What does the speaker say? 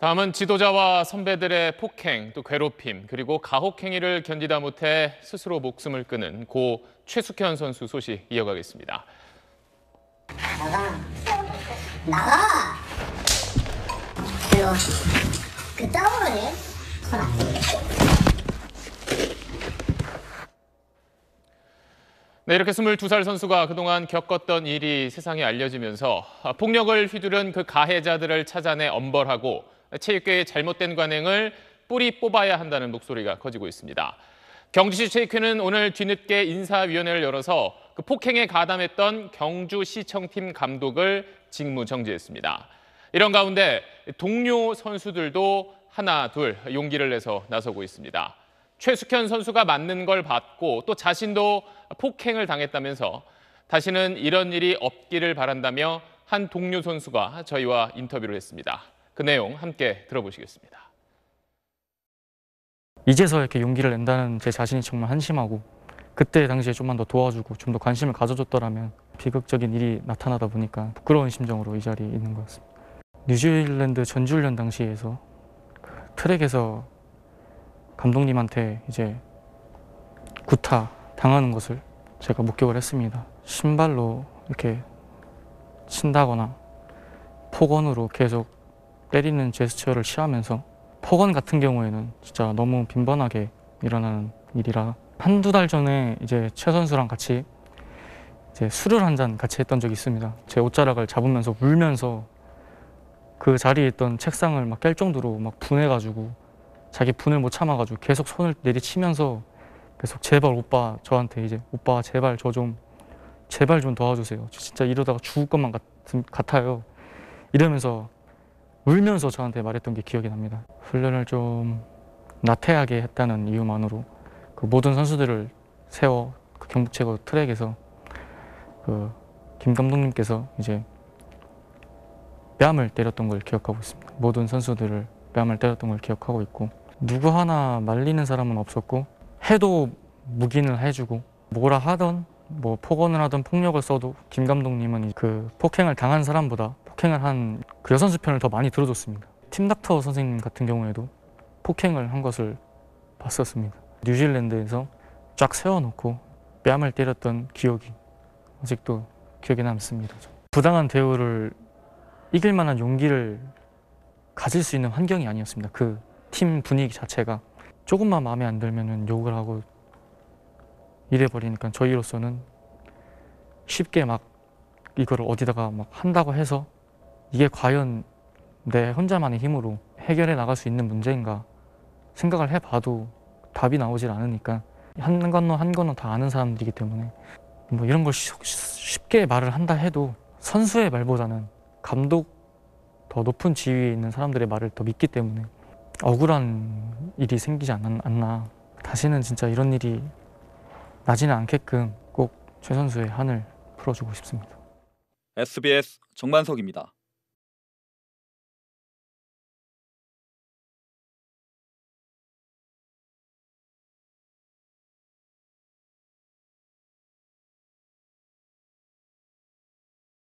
다음은 지도자와 선배들의 폭행, 또 괴롭힘, 그리고 가혹행위를 견디다 못해 스스로 목숨을 끊은 고 최숙현 선수 소식 이어가겠습니다. 나가! 그 땀으로 해? 네, 이렇게 22살 선수가 그동안 겪었던 일이 세상에 알려지면서 폭력을 휘두른 그 가해자들을 찾아내 엄벌하고 체육회의 잘못된 관행을 뿌리 뽑아야 한다는 목소리가 커지고 있습니다. 경주시 체육회는 오늘 뒤늦게 인사위원회를 열어서 그 폭행에 가담했던 경주 시청팀 감독을 직무정지했습니다. 이런 가운데 동료 선수들도 하나 둘 용기를 내서 나서고 있습니다. 최숙현 선수가 맞는 걸 봤고 또 자신도 폭행을 당했다면서 다시는 이런 일이 없기를 바란다며 한 동료 선수가 저희와 인터뷰를 했습니다. 그 내용 함께 들어보시겠습니다. 이제서 이렇게 용기를 낸다는 제 자신이 정말 한심하고 그때 당시에 좀만 더 도와주고 좀 더 관심을 가져줬더라면 비극적인 일이 나타나다 보니까 부끄러운 심정으로 이 자리에 있는 것 같습니다. 뉴질랜드 전지훈련 당시에서 그 트랙에서 감독님한테 이제 구타 당하는 것을 제가 목격을 했습니다. 신발로 이렇게 친다거나 폭언으로 계속 때리는 제스처를 취하면서 폭언 같은 경우에는 진짜 너무 빈번하게 일어나는 일이라 한두 달 전에 이제 최 선수랑 같이 이제 술을 한 잔 같이 했던 적이 있습니다. 제 옷자락을 잡으면서 울면서 그 자리에 있던 책상을 막 깰 정도로 막 분해가지고 자기 분을 못 참아가지고 계속 손을 내리치면서 계속 제발 오빠 저한테 이제 오빠 제발 저 좀 제발 좀 도와주세요. 저 진짜 이러다가 죽을 것만 같아요. 이러면서 울면서 저한테 말했던 게 기억이 납니다. 훈련을 좀 나태하게 했다는 이유만으로 그 모든 선수들을 세워 그 경북체고 트랙에서 그 김 감독님께서 이제 뺨을 때렸던 걸 기억하고 있습니다. 모든 선수들을 뺨을 때렸던 걸 기억하고 있고 누구 하나 말리는 사람은 없었고 해도 묵인을 해주고 뭐라 하던 뭐 폭언을 하던 폭력을 써도 김 감독님은 그 폭행을 당한 사람보다 폭행을 한 그 여선수 편을 더 많이 들어줬습니다. 팀닥터 선생님 같은 경우에도 폭행을 한 것을 봤었습니다. 뉴질랜드에서 쫙 세워놓고 뺨을 때렸던 기억이 아직도 기억에 남습니다. 부당한 대우를 이길 만한 용기를 가질 수 있는 환경이 아니었습니다. 그 팀 분위기 자체가 조금만 마음에 안 들면 욕을 하고 이래버리니까 저희로서는 쉽게 막 이걸 어디다가 막 한다고 해서 이게 과연 내 혼자만의 힘으로 해결해 나갈 수 있는 문제인가 생각을 해봐도 답이 나오질 않으니까 한 건너 한 건너 다 아는 사람들이기 때문에 뭐 이런 걸 쉽게 말을 한다 해도 선수의 말보다는 감독 더 높은 지위에 있는 사람들의 말을 더 믿기 때문에 억울한 일이 생기지 않나 다시는 진짜 이런 일이 나지는 않게끔 꼭 최 선수의 한을 풀어주고 싶습니다. SBS 정만석입니다.